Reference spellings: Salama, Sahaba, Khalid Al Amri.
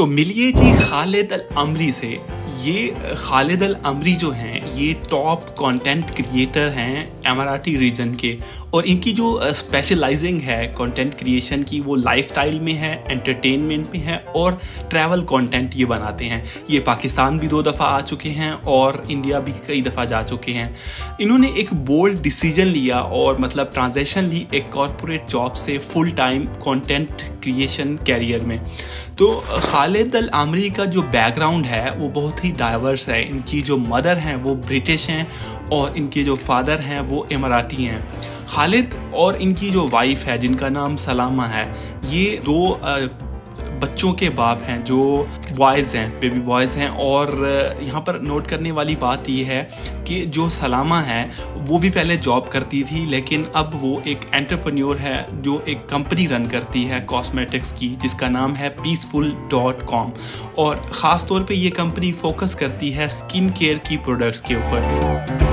तो मिलिए जी खालिद अल अमरी से। ये खालिद अल अमरी जो हैं ये टॉप कंटेंट क्रिएटर हैं एमआरटी रीजन के, और इनकी जो स्पेशलाइजिंग है कंटेंट क्रिएशन की वो लाइफस्टाइल में है, एंटरटेनमेंट में है और ट्रैवल कंटेंट ये बनाते हैं। ये पाकिस्तान भी 2 दफ़ा आ चुके हैं और इंडिया भी कई दफ़ा जा चुके हैं। इन्होंने एक बोल्ड डिसीजन लिया और मतलब ट्रांजिशन ली एक कॉरपोरेट जॉब से full time content creation career में। तो खालिद अल अमरी का जो बैकग्राउंड है वो बहुत ही डाइवर्स है। इनकी जो मदर हैं वो ब्रिटिश हैं और इनके जो फादर हैं वो इमाराती हैं खालिद, और इनकी जो वाइफ है जिनका नाम सलामा है, ये 2 बच्चों के बाप हैं जो बॉयज़ हैं, बेबी बॉयज़ हैं। और यहाँ पर नोट करने वाली बात ये है कि जो सलामा है वो भी पहले जॉब करती थी, लेकिन अब वो एक एंटरप्रेन्योर है जो एक कंपनी रन करती है कॉस्मेटिक्स की जिसका नाम है peaceful.com, और ख़ास तौर पे ये कंपनी फोकस करती है स्किन केयर की प्रोडक्ट्स के ऊपर।